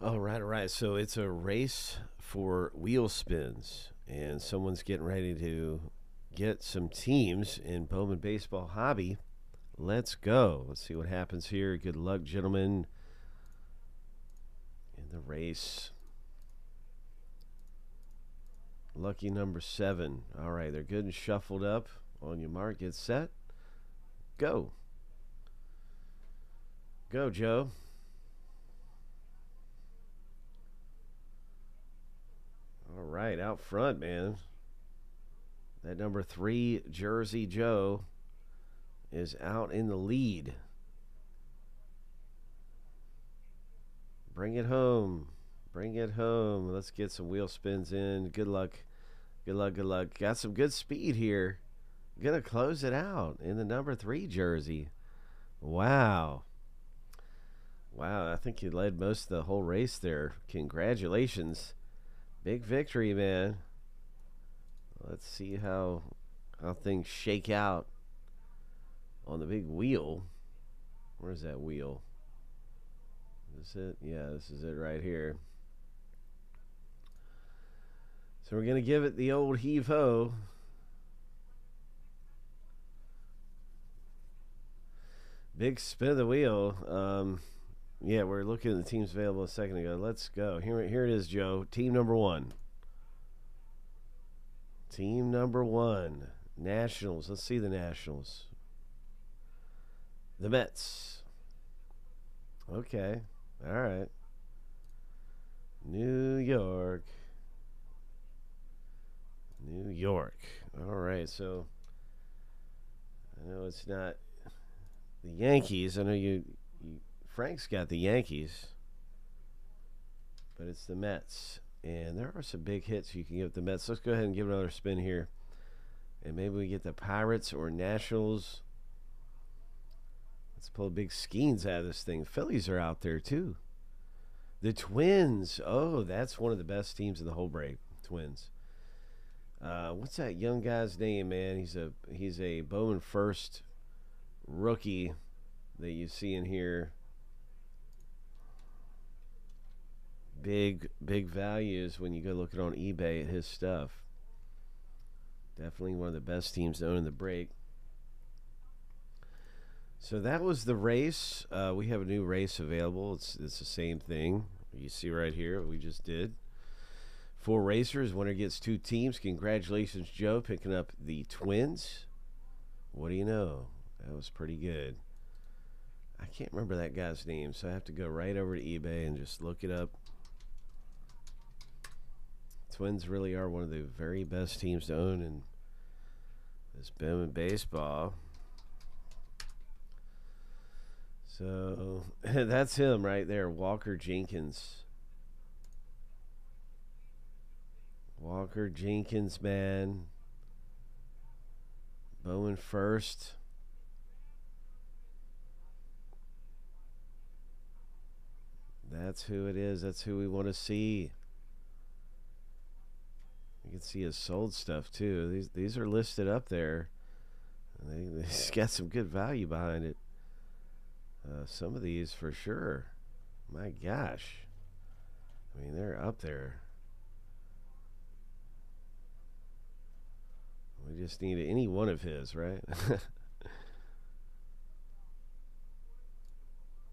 All right. So it's a race for wheel spins, and someone's getting ready to get some teams in Bowman Baseball Hobby. Let's go. Let's see what happens here. Good luck, gentlemen, in the race. Lucky number 7. All right, they're good and shuffled up. On your mark, get set, go. Go, Joe. All right, out front, man. That number 3, Jersey Joe, is out in the lead. Bring it home. Bring it home. Let's get some wheel spins in. Good luck. Good luck, good luck. Got some good speed here. Gonna close it out in the number 3 jersey. Wow. Wow, I think you led most of the whole race there. Congratulations. Big victory, man. Let's see how things shake out on the big wheel. Where's that wheel? Is this it? Yeah, this is it right here. So we're gonna give it the old heave-ho. Big spin of the wheel. Yeah, we're looking at the teams available a second ago. Let's go. Here it is, Joe. Team number 1. Team number 1. Nationals. Let's see the Nationals. The Mets. Okay. All right. New York. New York. All right. So I know it's not the Yankees. I know you Frank's got the Yankees, but it's the Mets, and there are some big hits you can give the Mets. Let's go ahead and give another spin here, and maybe we get the Pirates or Nationals. Let's pull big skeins out of this thing. Phillies are out there too. The Twins. Oh, that's one of the best teams in the whole break. Twins. What's that young guy's name, man? He's a Bowman first rookie that you see in here. Big values when you go looking on eBay at his stuff. Definitely one of the best teams to own in the break. So that was the race. We have a new race available. It's the same thing you see right here. We just did 4 racers. Winner gets 2 teams. Congratulations, Joe, picking up the Twins. What do you know? That was pretty good. I can't remember that guy's name, so I have to go right over to eBay and just look it up. Twins really are one of the very best teams to own in this Bowman baseball. So that's him right there, Walker Jenkins. Walker Jenkins, man. Bowman first. That's who it is. That's who we want to see. You can see his sold stuff too. These are listed up there. He's got some good value behind it. Some of these for sure. My gosh. I mean, they're up there. We just need any one of his, right?